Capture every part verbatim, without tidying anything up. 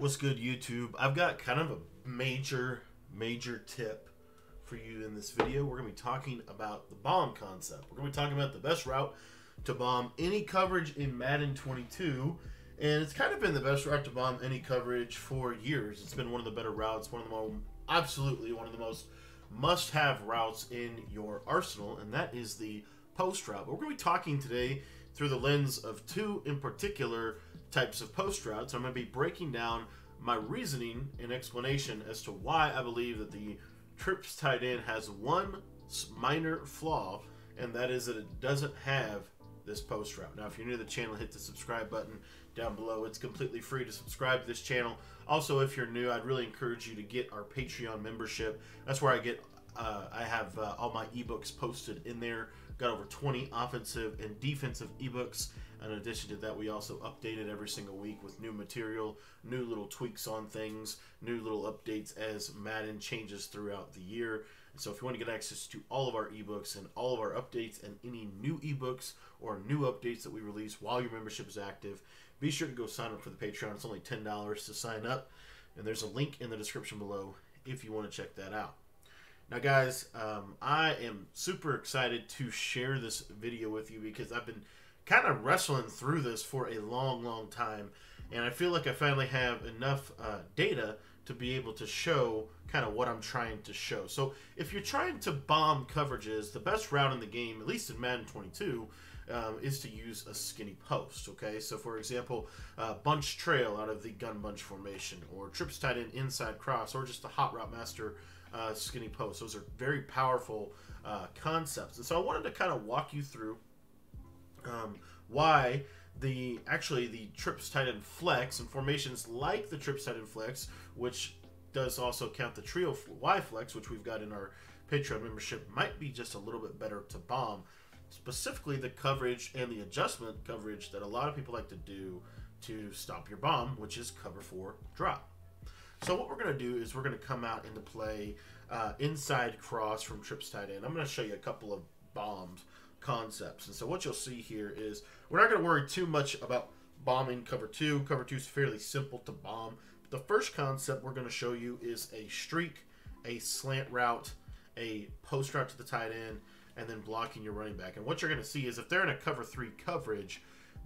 What's good, YouTube? I've got kind of a major, major tip for you in this video. We're going to be talking about the bomb concept. We're going to be talking about the best route to bomb any coverage in Madden twenty-two. And it's kind of been the best route to bomb any coverage for years. It's been one of the better routes, one of the most, absolutely one of the most must-have routes in your arsenal, and that is the post route. But we're going to be talking today through the lens of two in particular types of post routes. I'm going to be breaking down my reasoning and explanation as to why I believe that the Trips Tight End has one minor flaw, and that is that it doesn't have this post route. Now, if you're new to the channel, hit the subscribe button down below. It's completely free to subscribe to this channel. Also, if you're new, I'd really encourage you to get our Patreon membership. That's where I get, uh, I have uh, all my ebooks posted in there. Got over twenty offensive and defensive ebooks. In addition to that, we also update it every single week with new material, new little tweaks on things, new little updates as Madden changes throughout the year. And so if you want to get access to all of our ebooks and all of our updates and any new ebooks or new updates that we release while your membership is active, be sure to go sign up for the Patreon. It's only ten dollars to sign up, and there's a link in the description below if you want to check that out. Now, guys, um, I am super excited to share this video with you because I've been kind of wrestling through this for a long, long time, and I feel like I finally have enough uh, data to be able to show kind of what I'm trying to show. So if you're trying to bomb coverages, the best route in the game, at least in Madden twenty-two, um, is to use a skinny post, okay? So, for example, uh, Bunch Trail out of the Gun Bunch Formation, or Trips Tight End Inside Cross, or just the Hot Route Master uh, skinny post. Those are very powerful uh, concepts. And so I wanted to kind of walk you through Um, why the actually the Trips Tight End Flex and formations like the Trips Tight End Flex, which does also count the Trio Y Flex, which we've got in our Patreon membership, might be just a little bit better to bomb, specifically the coverage and the adjustment coverage that a lot of people like to do to stop your bomb, which is cover four drop. So what we're going to do is we're going to come out into play uh, Inside Cross from Trips Tight End. I'm going to show you a couple of bombs concepts. And so what you'll see here is we're not going to worry too much about bombing cover two. Cover two is fairly simple to bomb. But the first concept we're going to show you is a streak, a slant route, a post route to the tight end, and then blocking your running back. And what you're going to see is if they're in a cover three coverage,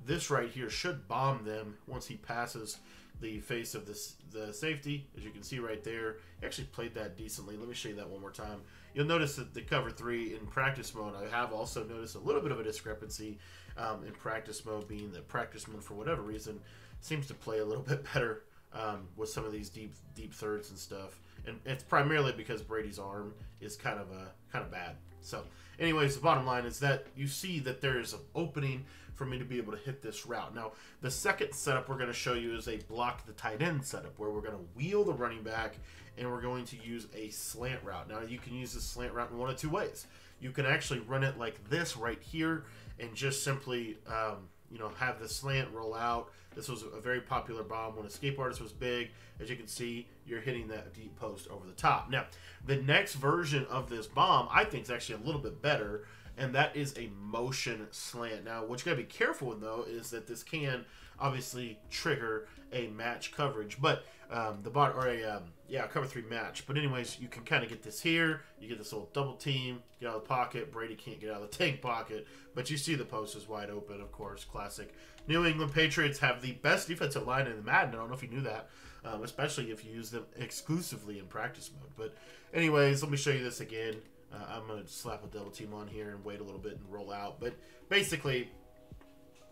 this right here should bomb them once he passes the face of this the safety. As you can see right there, he actually played that decently. Let me show you that one more time. You'll notice that the cover three in practice mode, I have also noticed a little bit of a discrepancy um, in practice mode, being that practice mode for whatever reason seems to play a little bit better um, with some of these deep deep thirds and stuff, and it's primarily because Brady's arm is kind of a kind of bad. So anyways, the bottom line is that you see that there is an opening for me to be able to hit this route. Now, the second setup we're going to show you is a block the tight end setup, where we're going to wheel the running back and we're going to use a slant route. Now, you can use this slant route in one of two ways. You can actually run it like this right here and just simply, um, you know, have the slant roll out. This was a very popular bomb when Escape Artist was big. As you can see, you're hitting that deep post over the top. Now, the next version of this bomb, I think, is actually a little bit better, and that is a motion slant. Now, what you gotta be careful with, though, is that this can obviously trigger a match coverage, but um, the bot or a um, yeah cover three match. But anyways, you can kind of get this here. You get this little double team, get out of the pocket. Brady can't get out of the tank pocket, but you see the post is wide open. Of course, classic. New England Patriots have the best defensive line in Madden. I don't know if you knew that, um, especially if you use them exclusively in practice mode. But anyways, let me show you this again. Uh, I'm going to slap a double team on here and wait a little bit and roll out. But basically,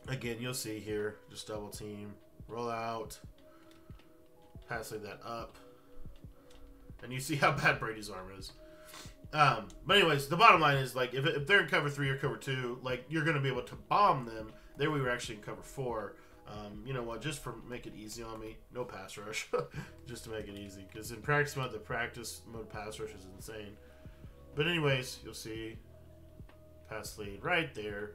again, you'll see here, just double team, roll out, passing that up. And you see how bad Brady's arm is. Um, but anyways, the bottom line is, like, if, if they're in cover three or cover two, like, you're going to be able to bomb them. There we were actually in cover four. Um, you know what, just for make it easy on me, no pass rush, just to make it easy. Because in practice mode, the practice mode pass rush is insane. But anyways, you'll see pass lead right there.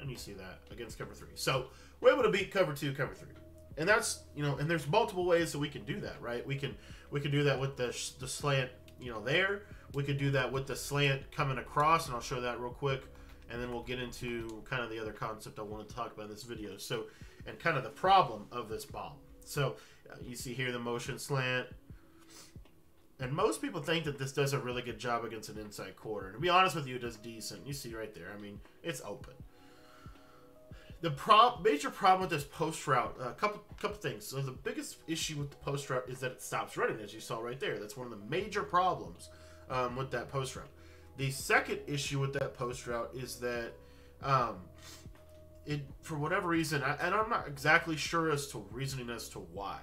And you see that against cover three. So we're able to beat cover two, cover three. And that's, you know, and there's multiple ways that we can do that, right? We can we can do that with the, the slant, you know, there. We could do that with the slant coming across, and I'll show that real quick. And then we'll get into kind of the other concept I want to talk about in this video. So, and kind of the problem of this bomb. So uh, you see here the motion slant. And most people think that this does a really good job against an inside quarter. To be honest with you, it does decent. You see right there. I mean, it's open. The prob major problem with this post route, a uh, couple couple things. So the biggest issue with the post route is that it stops running, as you saw right there. That's one of the major problems um, with that post route. The second issue with that post route is that um, it, for whatever reason, I, and I'm not exactly sure as to reasoning as to why,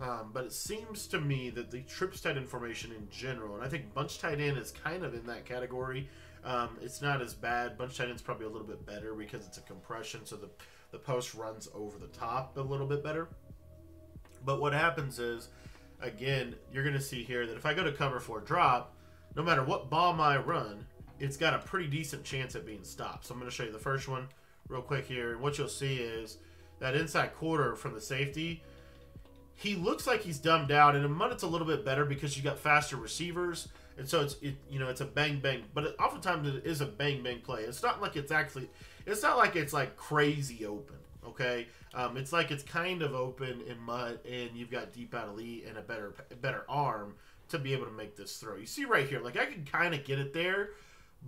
um, but it seems to me that the trips tight end formation in general, and I think bunch tight end is kind of in that category. Um, it's not as bad. Bunch tight end's probably a little bit better because it's a compression, so the, the post runs over the top a little bit better. But what happens is, again, you're going to see here that if I go to cover for drop, no matter what bomb I run, it's got a pretty decent chance at being stopped. So I'm going to show you the first one real quick here. And what you'll see is that inside quarter from the safety, he looks like he's dumbed out, and in Mudd it's a little bit better because you got faster receivers. And so it's, it, you know, it's a bang bang, but it, oftentimes it is a bang bang play. It's not like it's actually, it's not like it's like crazy open, okay? Um, it's like it's kind of open in Mudd, and you've got deep out elite and a better better arm to be able to make this throw. You see right here, like I can kind of get it there,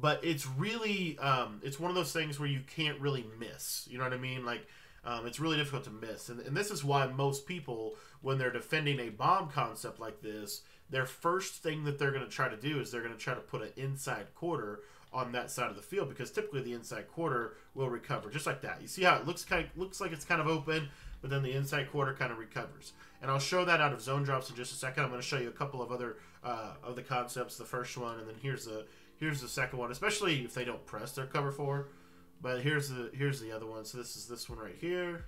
but it's really, um, it's one of those things where you can't really miss. You know what I mean? Like um, it's really difficult to miss, and, and this is why most people, when they're defending a bomb concept like this, their first thing that they're going to try to do is they're going to try to put an inside quarter on that side of the field, because typically the inside quarter will recover just like that. You see how it looks kind of, looks like it's kind of open, but then the inside quarter kind of recovers. And I'll show that out of zone drops in just a second. I'm going to show you a couple of other uh, of the concepts. The first one, and then here's the here's the second one, especially if they don't press their cover four. But here's the here's the other one. So this is this one right here,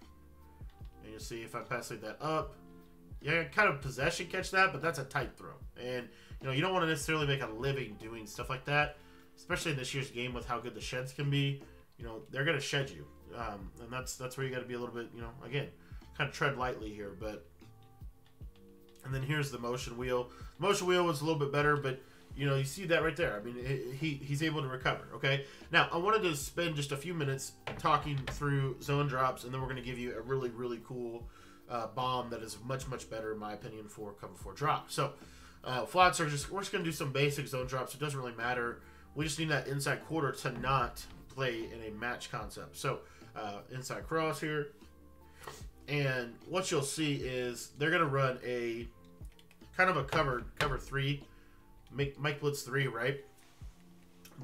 and you see if I pass that up. Yeah, kind of possession catch that, but that's a tight throw. And, you know, you don't want to necessarily make a living doing stuff like that, especially in this year's game with how good the sheds can be. You know, they're going to shed you. Um, and that's that's where you got to be a little bit, you know, again, kind of tread lightly here. But, and then here's the motion wheel. The motion wheel was a little bit better, but, you know, you see that right there. I mean, it, he he's able to recover, okay? Now, I wanted to spend just a few minutes talking through zone drops, and then we're going to give you a really, really cool Uh, bomb that is much much better in my opinion for cover four drop. So uh, flat surges, we're just gonna do some basic zone drops. It doesn't really matter. We just need that inside quarter to not play in a match concept. So uh, inside cross here, and what you'll see is they're gonna run a kind of a cover cover three, make Mike Blitz three, right?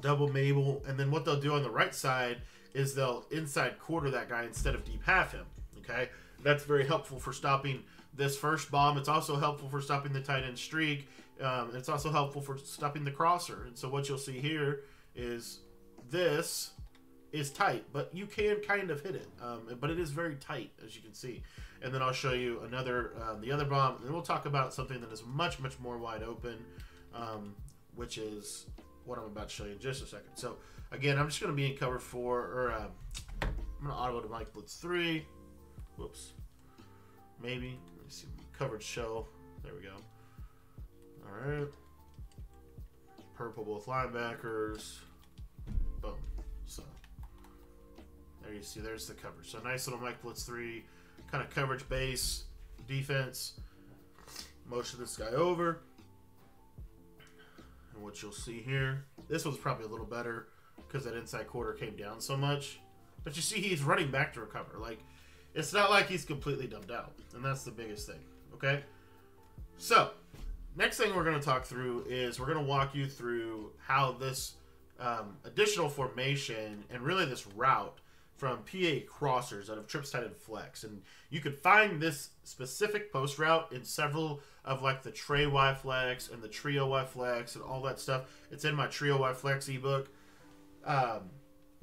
Double Mabel, and then what they'll do on the right side is they'll inside quarter that guy instead of deep half him. Okay. That's very helpful for stopping this first bomb. It's also helpful for stopping the tight end streak. Um, it's also helpful for stopping the crosser. And so what you'll see here is this is tight, but you can kind of hit it. Um, but it is very tight, as you can see. And then I'll show you another, uh, the other bomb. And then we'll talk about something that is much, much more wide open, um, which is what I'm about to show you in just a second. So, again, I'm just going to be in cover four, or uh, I'm going to audible to Mike Blitz three. Whoops. Maybe. Let me see. Covered shell. There we go. All right. Purple both linebackers. Boom. So there you see. There's the coverage. So nice little Mike Blitz three kind of coverage base defense. Motion this guy over. And what you'll see here. This one's probably a little better because that inside quarter came down so much. But you see he's running back to recover. Like, it's not like he's completely dumbed out, and that's the biggest thing, okay? So, next thing we're going to talk through is we're going to walk you through how this um, additional formation and really this route from P A Crossers out of Trips Tight End Flex. And you could find this specific post route in several of like the Trey Y Flex and the Trio Y Flex and all that stuff. It's in my Trio Y Flex ebook. Um,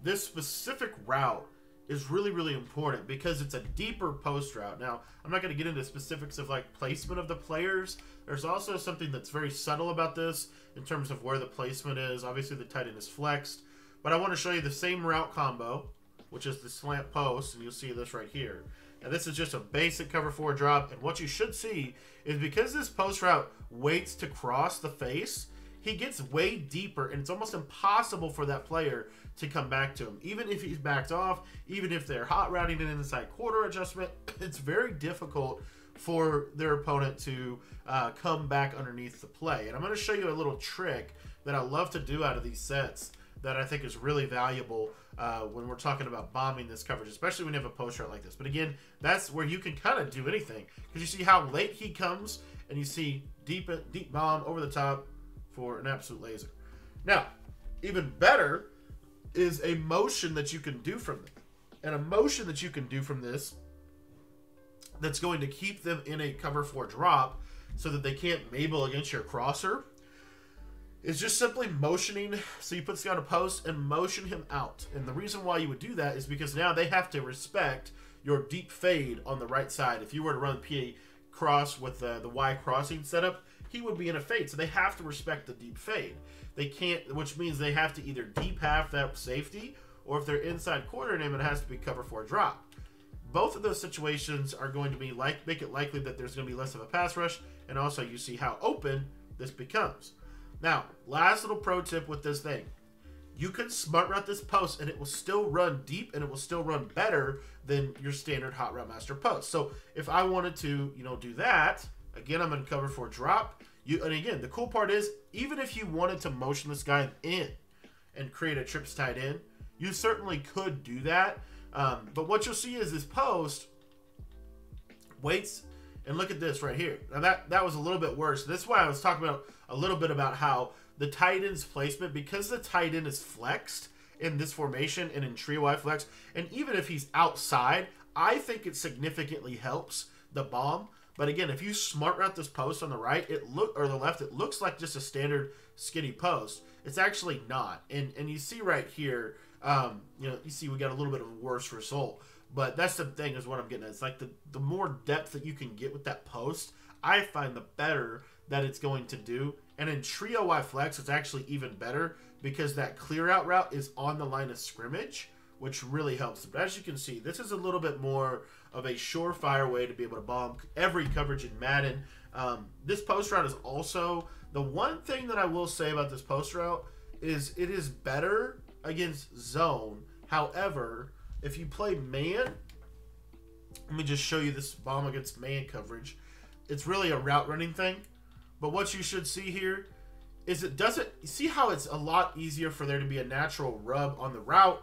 this specific route is really, really important because it's a deeper post route. Now, I'm not going to get into specifics of like placement of the players. There's also something that's very subtle about this in terms of where the placement is. Obviously, the tight end is flexed, but I want to show you the same route combo, which is the slant post, and you'll see this right here. Now, this is just a basic cover four drop, and what you should see is because this post route waits to cross the face, he gets way deeper, and it's almost impossible for that player to come back to him. Even if he's backed off, even if they're hot routing an inside quarter adjustment, it's very difficult for their opponent to uh, come back underneath the play. And I'm going to show you a little trick that I love to do out of these sets that I think is really valuable uh, when we're talking about bombing this coverage, especially when you have a post route like this. But again, that's where you can kind of do anything, because you see how late he comes, and you see deep, deep bomb over the top for an absolute laser. Now, even better is a motion that you can do from them. And a motion that you can do from this that's going to keep them in a cover four drop so that they can't Mabel against your crosser is just simply motioning. So you put this guy on a post and motion him out. And the reason why you would do that is because now they have to respect your deep fade on the right side. If you were to run P A Cross with the, the Y crossing setup, he would be in a fade. So they have to respect the deep fade. They can't, which means they have to either deep half that safety, or if they're inside cornering him, it has to be cover four drop. Both of those situations are going to be like make it likely that there's going to be less of a pass rush, and also you see how open this becomes. Now, last little pro tip with this thing. You can smart route this post and it will still run deep, and it will still run better than your standard Hot Route Master post. So if I wanted to, you know, do that, again, I'm in cover four drop. You, and again, the cool part is, even if you wanted to motion this guy in and create a trips tight end, you certainly could do that. Um, but what you'll see is this post waits, and look at this right here. Now that, that was a little bit worse. That's why I was talking about a little bit about how the tight end's placement, because the tight end is flexed in this formation and in Trio Y Flex, and even if he's outside, I think it significantly helps the bomb. But again, if you smart route this post on the right, it look or the left, it looks like just a standard skinny post. It's actually not. And and you see right here, um, you know, you see we got a little bit of a worse result. But that's the thing, is what I'm getting at. It's like the, the more depth that you can get with that post, I find the better that it's going to do. And in Trio Y Flex, it's actually even better, because that clear out route is on the line of scrimmage, which really helps. But as you can see, this is a little bit more of a surefire way to be able to bomb every coverage in Madden. Um, this post route is also, the one thing that I will say about this post route is it is better against zone. However, if you play man, let me just show you this bomb against man coverage. It's really a route running thing. But what you should see here is it doesn't, you see how it's a lot easier for there to be a natural rub on the route,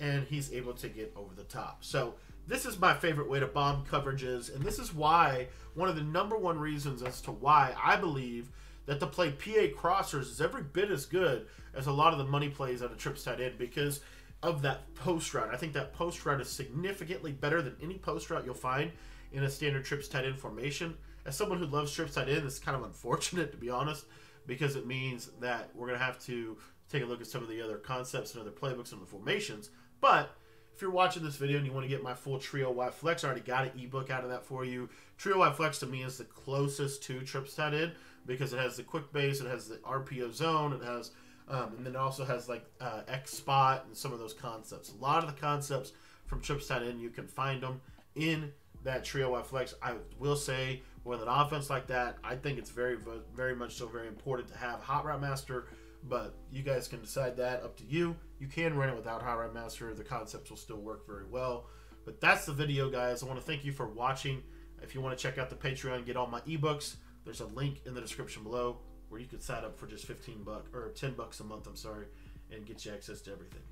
and he's able to get over the top. So this is my favorite way to bomb coverages. And this is why, one of the number one reasons as to why I believe that the play P A Crossers is every bit as good as a lot of the money plays on a trips tight end, because of that post route. I think that post route is significantly better than any post route you'll find in a standard trips tight end formation. As someone who loves trips tight end, it's kind of unfortunate, to be honest, because it means that we're going to have to take a look at some of the other concepts and other playbooks and the formations. But if you're watching this video and you want to get my full Trio Y Flex, I already got an ebook out of that for you. Trio Y Flex to me is the closest to trips tight end, because it has the quick base, it has the R P O zone, it has, um, and then it also has like uh, X spot and some of those concepts. A lot of the concepts from trips tight end, you can find them in that Trio Y Flex. I will say, with an offense like that, I think it's very, very much so very important to have Hot Route Master, but you guys can decide that, up to you. You can run it without Hot Route Master. The concepts will still work very well. But that's the video, guys. I want to thank you for watching. If you want to check out the Patreon and get all my ebooks, there's a link in the description below where you can sign up for just fifteen bucks, or ten bucks a month, I'm sorry, and get you access to everything.